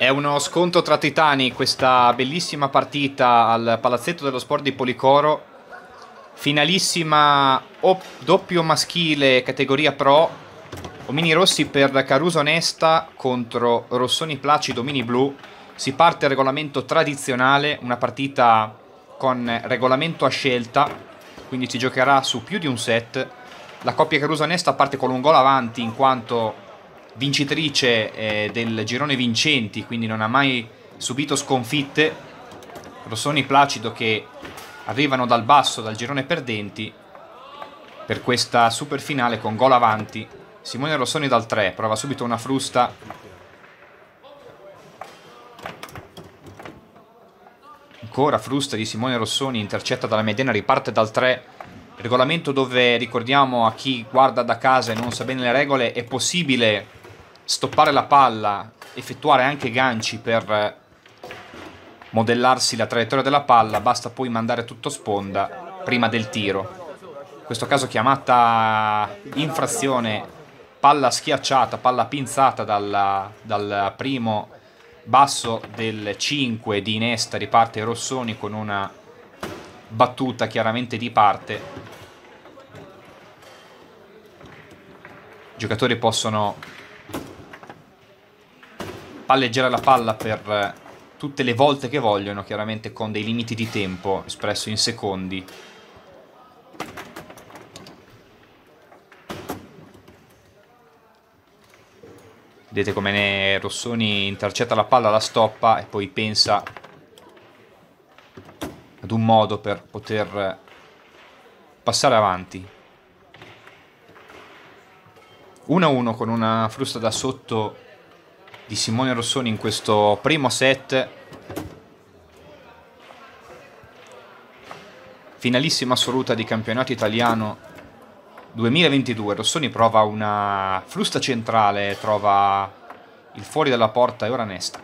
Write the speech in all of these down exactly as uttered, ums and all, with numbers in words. È uno scontro tra titani questa bellissima partita al Palazzetto dello Sport di Policoro. Finalissima doppio maschile categoria pro. Omini rossi per Caruso Nesta contro Rossoni Placido Omini blu. Si parte al regolamento tradizionale, una partita con regolamento a scelta, quindi si giocherà su più di un set. La coppia Caruso Nesta parte con un gol avanti in quanto vincitrice eh, del girone vincenti, quindi non ha mai subito sconfitte. Rossoni Placido che arrivano dal basso, dal girone perdenti, per questa super finale con gol avanti. Simone Rossoni dal tre, prova subito una frusta. Ancora frusta di Simone Rossoni, intercetta dalla mediana, riparte dal tre. Regolamento dove, ricordiamo a chi guarda da casa e non sa bene le regole, è possibile stoppare la palla, effettuare anche ganci per modellarsi la traiettoria della palla, basta poi mandare tutto sponda prima del tiro. In questo caso chiamata infrazione, palla schiacciata, palla pinzata dalla, dal primo basso del cinque di Nesta, riparte Rossoni con una battuta chiaramente di parte. I giocatori possono palleggiare la palla per tutte le volte che vogliono, chiaramente con dei limiti di tempo espresso in secondi. Vedete come Rossoni intercetta la palla, la stoppa e poi pensa ad un modo per poter passare avanti. uno a uno con una frusta da sotto di Simone Rossoni in questo primo set. Finalissima assoluta di campionato italiano duemilaventidue. Rossoni prova una frusta centrale, trova il fuori dalla porta e ora Nesta.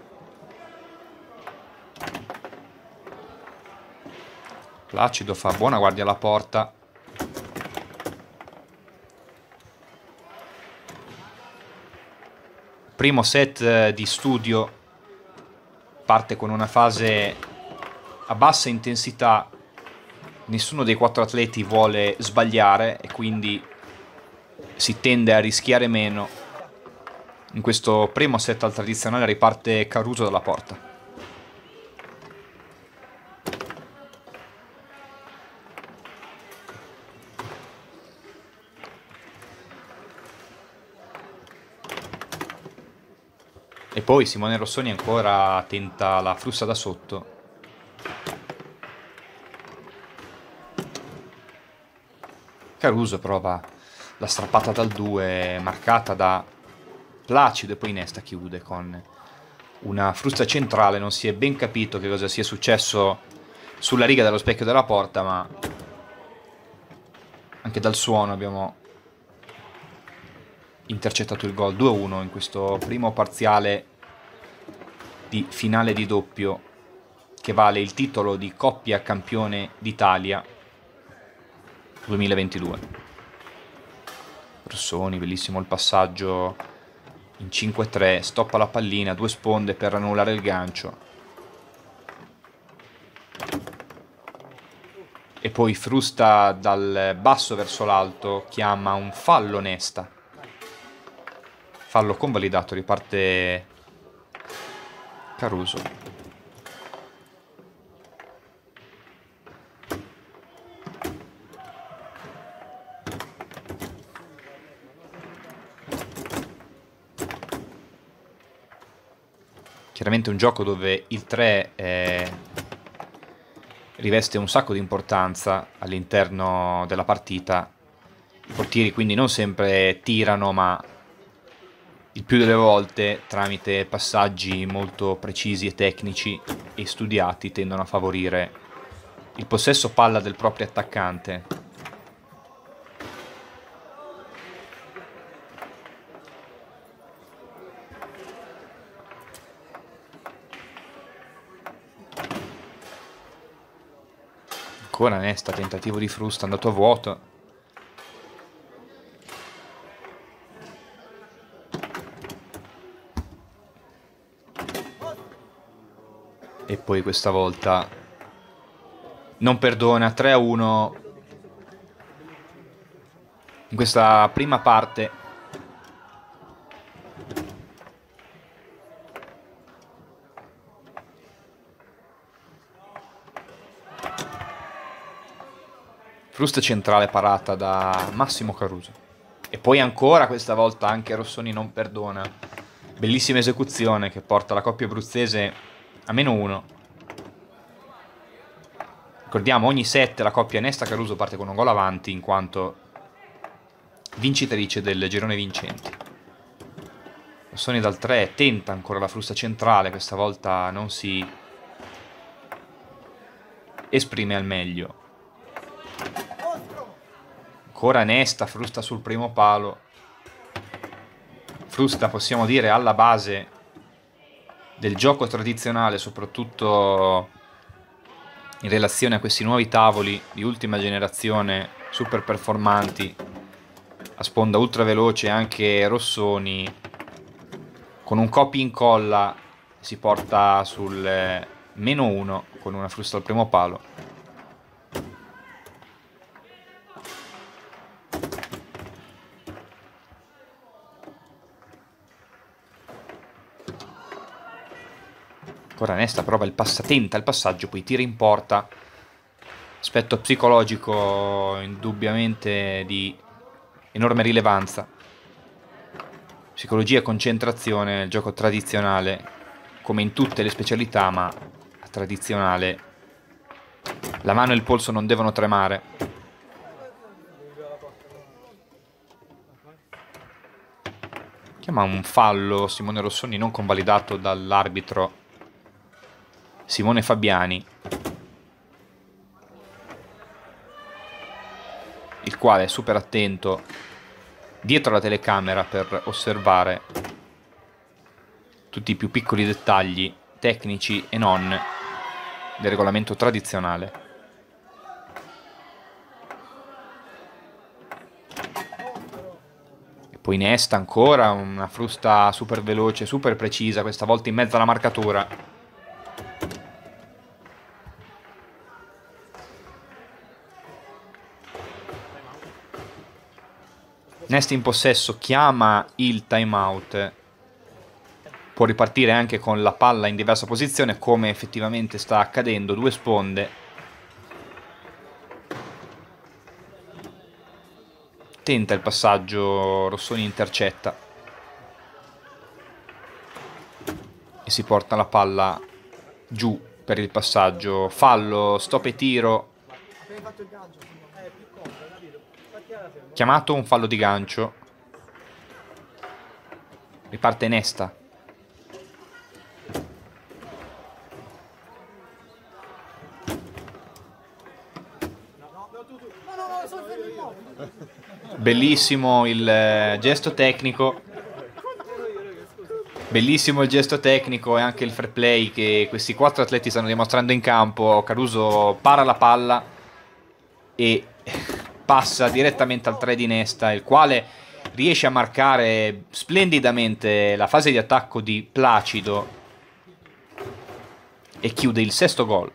Placido fa buona guardia alla porta. Primo set di studio, parte con una fase a bassa intensità, nessuno dei quattro atleti vuole sbagliare e quindi si tende a rischiare meno. In questo primo set al tradizionale riparte Caruso dalla porta. E poi Simone Rossoni ancora tenta la frusta da sotto. Caruso prova la strappata dal due, marcata da Placido, e poi Nesta chiude con una frusta centrale. Non si è ben capito che cosa sia successo sulla riga dello specchio della porta, ma anche dal suono abbiamo intercettato il gol. Due a uno in questo primo parziale di finale di doppio che vale il titolo di coppia campione d'Italia duemilaventidue. Rossoni, bellissimo il passaggio in cinque tre, stoppa la pallina, due sponde per annullare il gancio e poi frusta dal basso verso l'alto, chiama un fallo Nesta. Fallo convalidato, riparte Caruso. Chiaramente un gioco dove il tre eh, riveste un sacco di importanza all'interno della partita. I portieri quindi non sempre tirano, ma il più delle volte, tramite passaggi molto precisi e tecnici e studiati, tendono a favorire il possesso palla del proprio attaccante. Ancora Nesta, tentativo di frusta, andato a vuoto. e poi questa volta non perdona. Tre a uno in questa prima parte. Frusta centrale parata da Massimo Caruso e poi ancora questa volta anche Rossoni non perdona. Bellissima esecuzione che porta la coppia abruzzese a meno uno. Ricordiamo, ogni set la coppia Nesta-Caruso parte con un gol avanti in quanto vincitrice del girone vincente. Rossoni dal tre tenta ancora la frusta centrale, questa volta non si esprime al meglio. Ancora Nesta, frusta sul primo palo. Frusta, possiamo dire, alla base del gioco tradizionale, soprattutto in relazione a questi nuovi tavoli di ultima generazione, super performanti, a sponda ultra veloce anche Rossoni, con un copia incolla si porta sul meno uno con una frusta al primo palo. Ancora Nesta prova il passa, tenta il passaggio, poi tira in porta. Aspetto psicologico indubbiamente di enorme rilevanza. Psicologia e concentrazione, il gioco tradizionale, come in tutte le specialità, ma tradizionale. La mano e il polso non devono tremare. Chiama un fallo Simone Rossoni non convalidato dall'arbitro Simone Fabiani, il quale è super attento dietro la telecamera per osservare tutti i più piccoli dettagli tecnici e non del regolamento tradizionale. E poi Nesta ancora, una frusta super veloce, super precisa, questa volta in mezzo alla marcatura. Nesta in possesso, chiama il timeout, può ripartire anche con la palla in diversa posizione, come effettivamente sta accadendo. Due sponde, tenta il passaggio, Rossoni intercetta e si porta la palla giù per il passaggio. Fallo, stop e tiro. Chiamato un fallo di gancio. Riparte Nesta. Bellissimo il gesto tecnico. Bellissimo il gesto tecnico e anche il fair play che questi quattro atleti stanno dimostrando in campo. Caruso para la palla e passa direttamente al tre di Nesta, il quale riesce a marcare splendidamente la fase di attacco di Placido e chiude il sesto gol.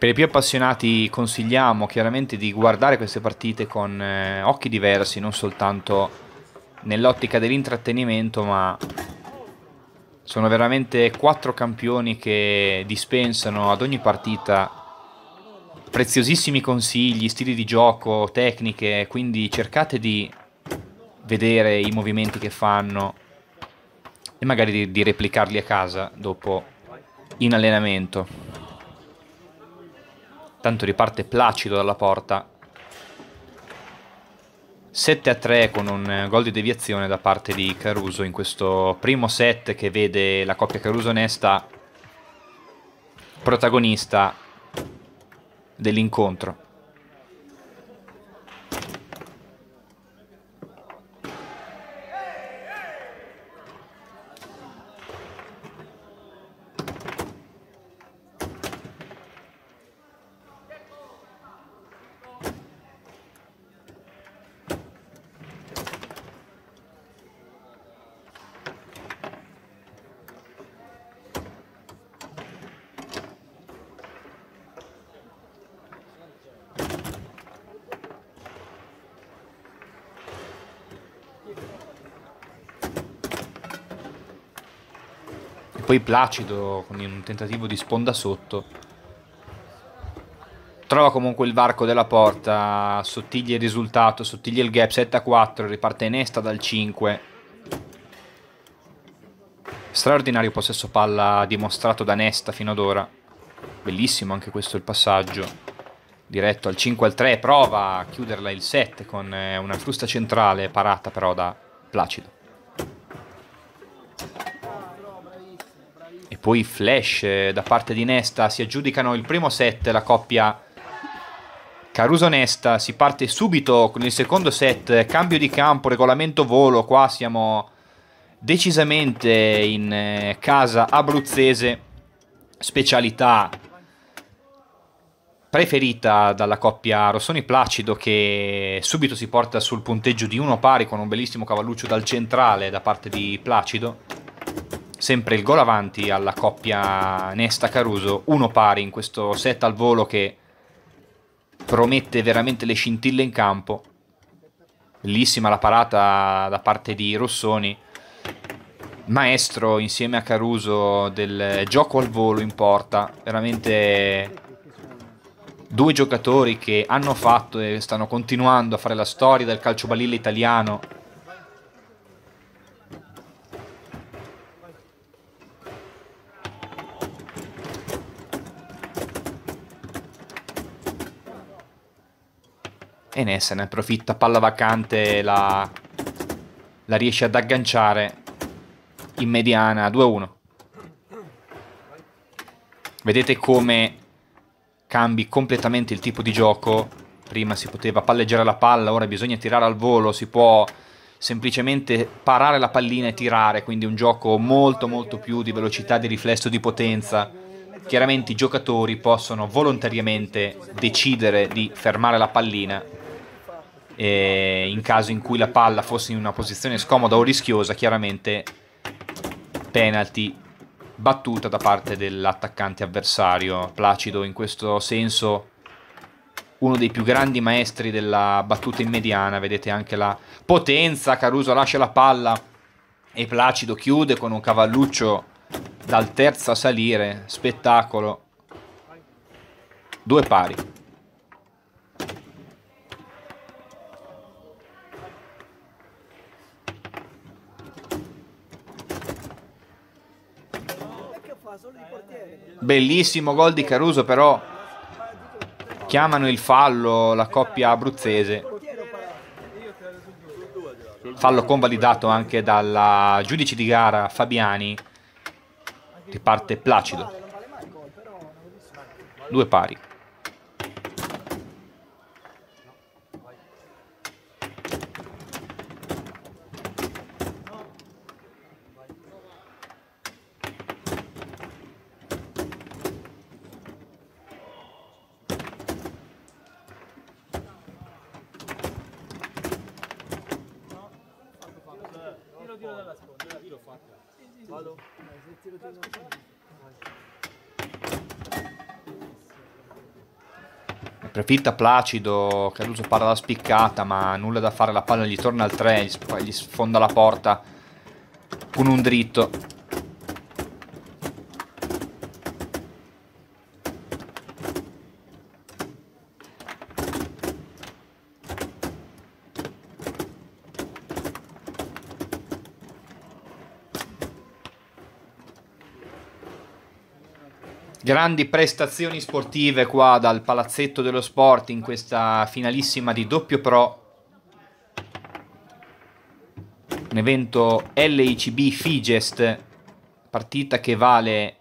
Per i più appassionati consigliamo chiaramente di guardare queste partite con eh, occhi diversi, non soltanto nell'ottica dell'intrattenimento, ma sono veramente quattro campioni che dispensano ad ogni partita preziosissimi consigli, stili di gioco, tecniche, quindi cercate di vedere i movimenti che fanno, e magari di, di replicarli a casa dopo in allenamento. Tanto riparte Placido dalla porta. sette a tre con un gol di deviazione da parte di Caruso in questo primo set che vede la coppia Caruso-Nesta protagonista dell'incontro. Poi Placido con un tentativo di sponda sotto trova comunque il varco della porta, sottiglia il risultato, sottiglia il gap. Sette a quattro, riparte Nesta dal cinque. Straordinario possesso palla dimostrato da Nesta fino ad ora, bellissimo anche questo il passaggio diretto al cinque al tre. Prova a chiuderla il set con una frusta centrale parata però da Placido. Poi flash da parte di Nesta, si aggiudicano il primo set la coppia Caruso-Nesta, si parte subito con il secondo set, cambio di campo, regolamento volo, qua siamo decisamente in casa abruzzese, specialità preferita dalla coppia Rossoni-Placido che subito si porta sul punteggio di uno pari con un bellissimo cavalluccio dal centrale da parte di Placido. Sempre il gol avanti alla coppia Nesta-Caruso, uno pari in questo set al volo che promette veramente le scintille in campo. Bellissima la parata da parte di Rossoni, maestro insieme a Caruso del gioco al volo in porta, veramente due giocatori che hanno fatto e stanno continuando a fare la storia del calcioballile italiano. E Nessa ne approfitta, palla vacante, la, la riesce ad agganciare in mediana. Due a uno. Vedete come cambi completamente il tipo di gioco. Prima si poteva palleggiare la palla, ora bisogna tirare al volo, si può semplicemente parare la pallina e tirare, quindi un gioco molto molto più di velocità, di riflesso, di potenza. Chiaramente i giocatori possono volontariamente decidere di fermare la pallina e in caso in cui la palla fosse in una posizione scomoda o rischiosa, chiaramente penalty, battuta da parte dell'attaccante avversario. Placido in questo senso uno dei più grandi maestri della battuta in mediana, vedete anche la potenza. Caruso lascia la palla e Placido chiude con un cavalluccio dal terzo a salire, spettacolo. Due pari. Bellissimo gol di Caruso, però chiamano il fallo la coppia abruzzese. Fallo convalidato anche dal giudice di gara Fabiani. Riparte Placido, due pari. Approfitta Placido, Caruso parla la spiccata ma nulla da fare, la palla gli torna al tre, gli sfonda la porta con un dritto. Grandi prestazioni sportive qua dal Palazzetto dello Sport in questa finalissima di doppio pro. Un evento L I C B FIGEST, partita che vale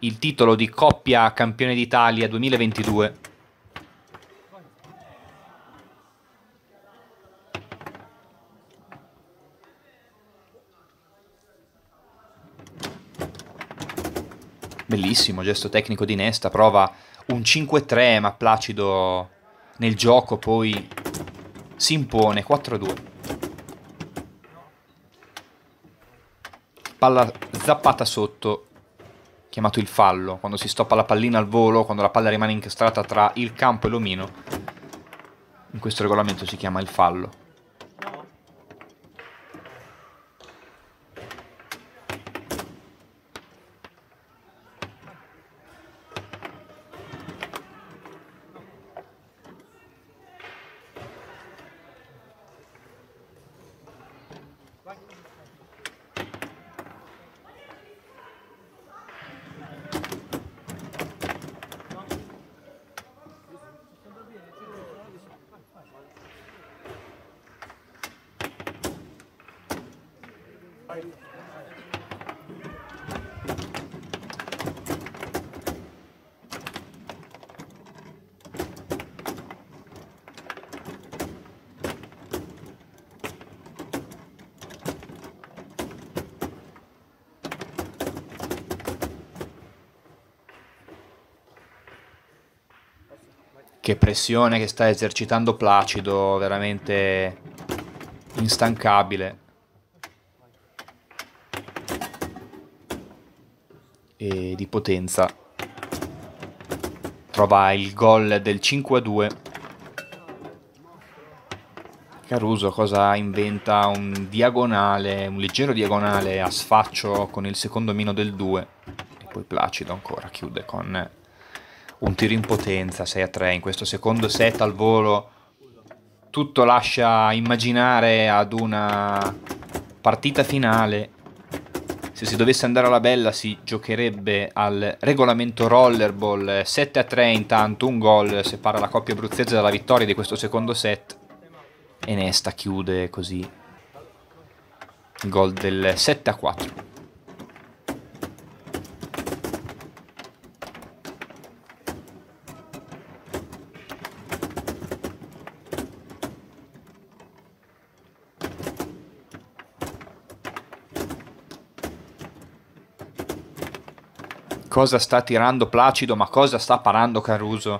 il titolo di coppia campione d'Italia duemilaventidue. Bellissimo gesto tecnico di Nesta, prova un cinque tre, ma Placido nel gioco poi si impone quattro due. Palla zappata sotto, chiamato il fallo, quando si stoppa la pallina al volo, quando la palla rimane incastrata tra il campo e l'omino. In questo regolamento si chiama il fallo. Che pressione che sta esercitando Placido, veramente instancabile. E di potenza. Trova il gol del cinque a due. Caruso cosa inventa? Un diagonale, un leggero diagonale a sfaccio con il secondo mino del due. E poi Placido ancora chiude con un tiro in potenza, sei a tre, in questo secondo set al volo. Tutto lascia immaginare ad una partita finale. Se si dovesse andare alla bella si giocherebbe al regolamento rollerball. Sette a tre intanto, un gol separa la coppia abruzzese dalla vittoria di questo secondo set. E Nesta chiude così il gol del sette a quattro. Cosa sta tirando Placido, ma cosa sta parando Caruso?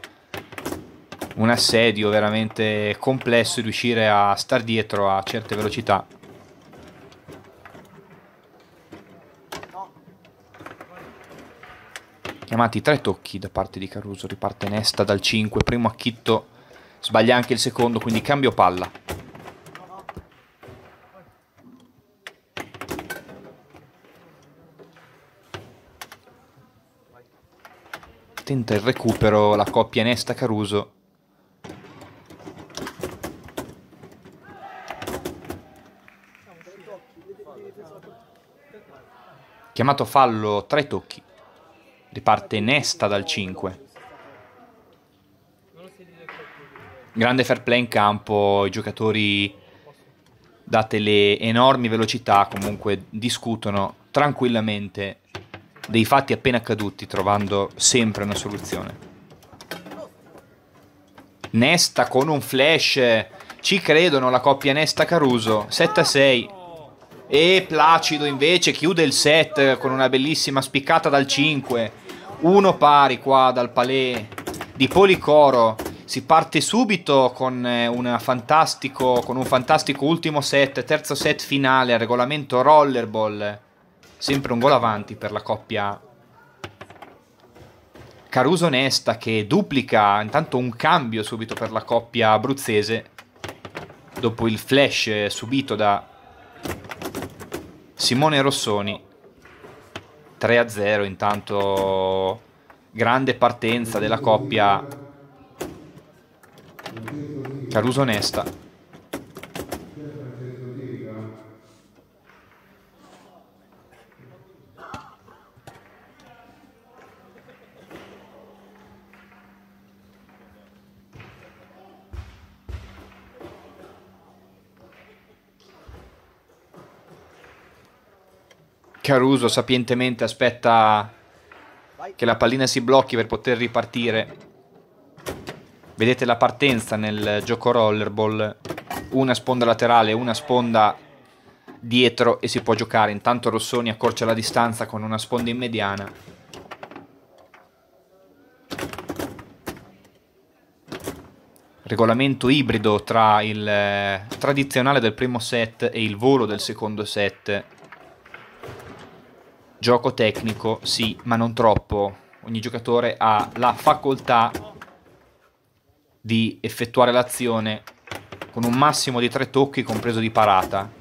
Un assedio veramente complesso, riuscire a star dietro a certe velocità. Chiamati tre tocchi da parte di Caruso, riparte Nesta dal cinque, primo acchitto, sbaglia anche il secondo, quindi cambio palla. Tenta il recupero la coppia Nesta Caruso. Chiamato fallo, tre tocchi. Riparte Nesta dal cinque. Grande fair play in campo, i giocatori, date le enormi velocità, comunque discutono tranquillamente dei fatti appena accaduti, trovando sempre una soluzione. Nesta con un flash, ci credono la coppia Nesta Caruso, sette a sei, e Placido invece chiude il set con una bellissima spiccata dal cinque, uno pari qua dal palè di Policoro. Si parte subito con, una fantastico, con un fantastico ultimo set, terzo set finale, regolamento rollerball. Sempre un gol avanti per la coppia Caruso-Nesta, che duplica intanto un cambio subito per la coppia abruzzese dopo il flash subito da Simone Rossoni. tre a zero intanto, grande partenza della coppia Caruso-Nesta. Caruso sapientemente aspetta che la pallina si blocchi per poter ripartire. Vedete la partenza nel gioco rollerball, una sponda laterale, una sponda dietro e si può giocare. Intanto Rossoni accorcia la distanza con una sponda in mediana. Regolamento ibrido tra il tradizionale del primo set e il volo del secondo set. Gioco tecnico, sì, ma non troppo. Ogni giocatore ha la facoltà di effettuare l'azione con un massimo di tre tocchi, compreso di parata.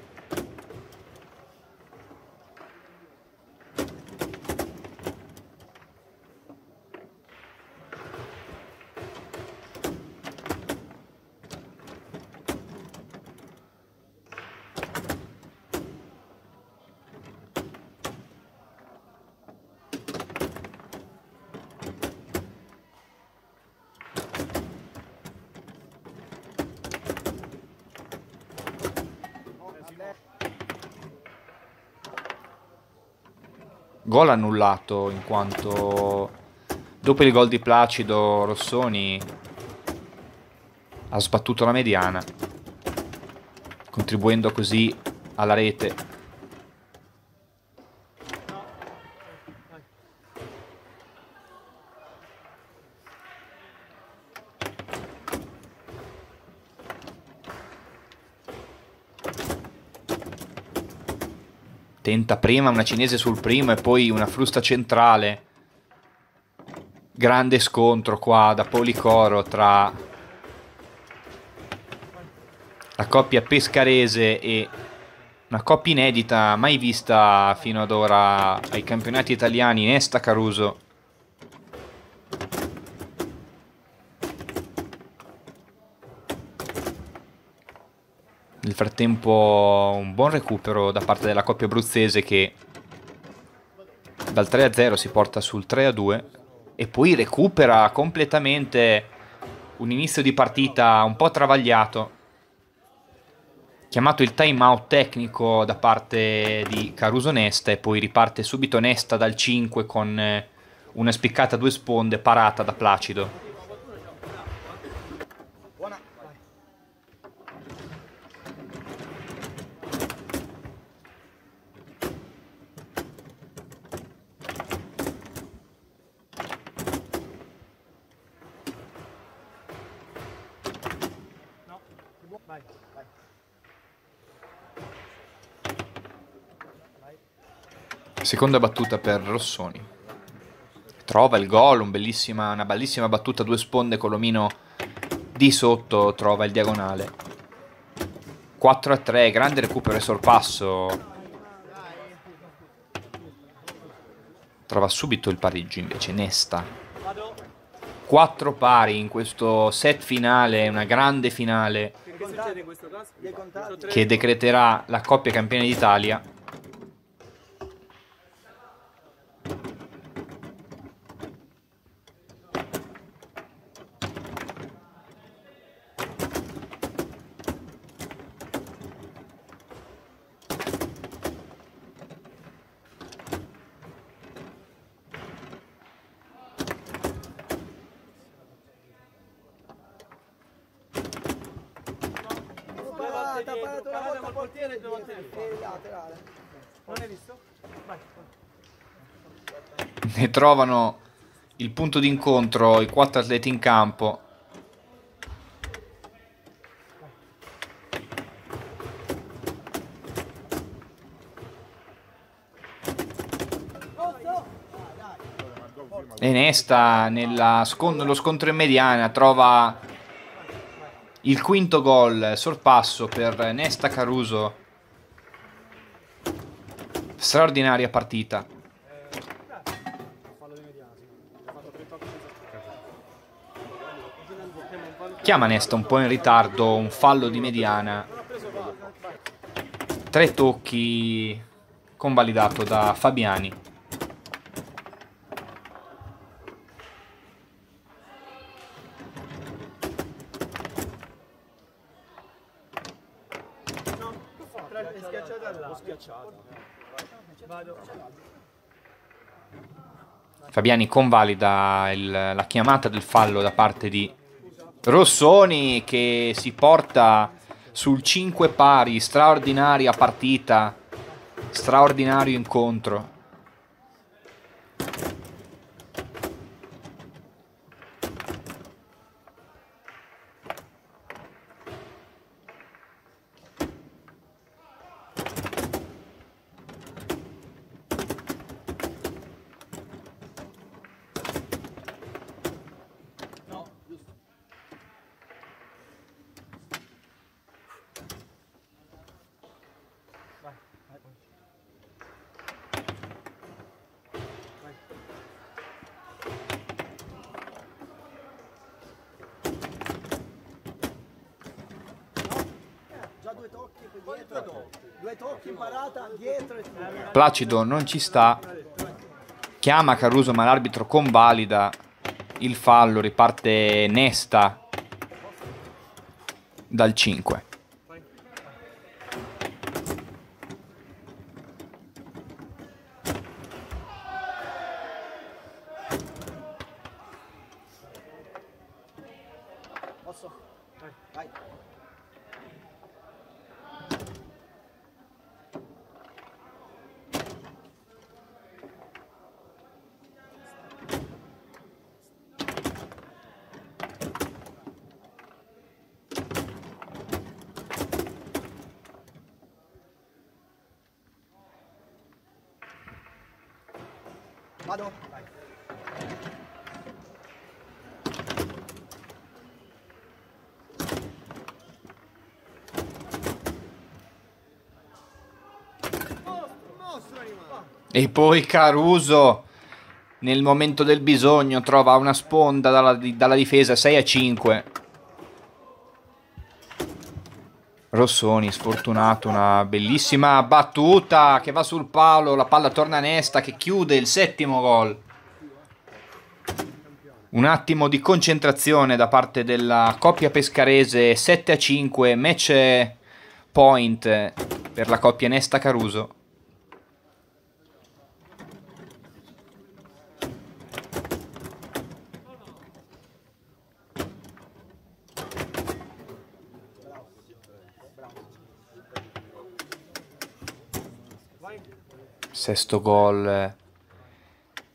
Gol annullato, in quanto dopo il gol di Placido Rossoni ha sbattuto la mediana, contribuendo così alla rete. Tenta prima una cinese sul primo e poi una frusta centrale. Grande scontro qua da Policoro tra la coppia pescarese e una coppia inedita mai vista fino ad ora ai campionati italiani, Nesta Caruso. Nel frattempo un buon recupero da parte della coppia abruzzese, che dal tre a zero si porta sul tre a due e poi recupera completamente un inizio di partita un po' travagliato. Chiamato il time out tecnico da parte di Caruso Nesta e poi riparte subito Nesta dal cinque con una spiccata a due sponde parata da Placido. Seconda battuta per Rossoni. Trova il gol, un bellissima, una bellissima battuta, due sponde con l'omino di sotto, trova il diagonale. quattro a tre, grande recupero e sorpasso. Trova subito il pareggio invece Nesta. quattro pari in questo set finale, una grande finale che decreterà la coppia campione d'Italia. Ne trovano il punto d'incontro i quattro atleti in campo. E Nesta nella scont- nello scontro in mediana trova il quinto gol, sorpasso per Nesta Caruso. Straordinaria partita. Chiama Nesta un po' in ritardo, un fallo di mediana. Tre tocchi, convalidato da Fabiani. No, l'ho schiacciato. Fabiani convalida il, la chiamata del fallo da parte di Rossoni, che si porta sul cinque pari. Straordinaria partita, straordinario incontro. Placido non ci sta, chiama Caruso ma l'arbitro convalida il fallo, riparte Nesta dal cinque. E poi Caruso nel momento del bisogno trova una sponda dalla, dalla difesa. Sei a cinque. Rossoni sfortunato, una bellissima battuta che va sul palo, la palla torna a Nesta che chiude il settimo gol. Un attimo di concentrazione da parte della coppia pescarese. Sette a cinque, match point per la coppia Nesta Caruso. Sesto gol,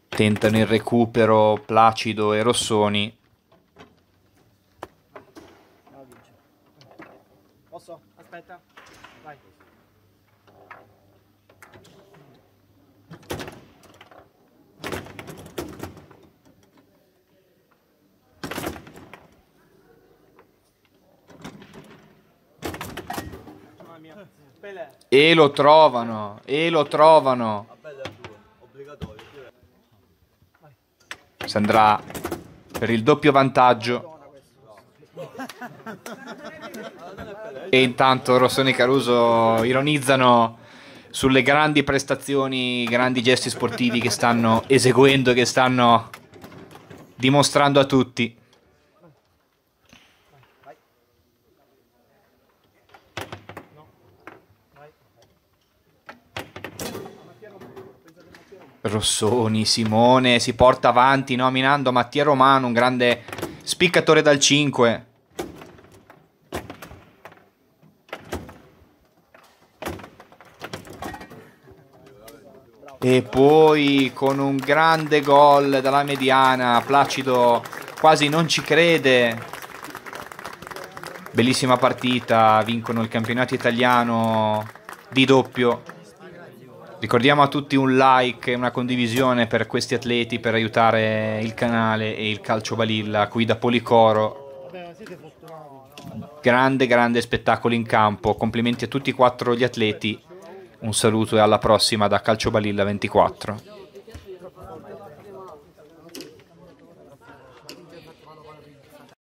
tentano il recupero Placido e Rossoni. Posso? Aspetta, vai. E lo trovano, e lo trovano. Si andrà per il doppio vantaggio. E intanto Rossoni e Caruso ironizzano sulle grandi prestazioni, grandi gesti sportivi che stanno eseguendo e che stanno dimostrando a tutti. Rossoni, Simone si porta avanti nominando Mattia Romano, un grande spiccatore dal cinque. E poi con un grande gol dalla mediana Placido quasi non ci crede. Bellissima partita, vincono il campionato italiano di doppio. Ricordiamo a tutti un like e una condivisione per questi atleti, per aiutare il canale e il Calcio Balilla qui da Policoro. Grande, grande spettacolo in campo. Complimenti a tutti e quattro gli atleti. Un saluto e alla prossima da Calciobalilla ventiquattro.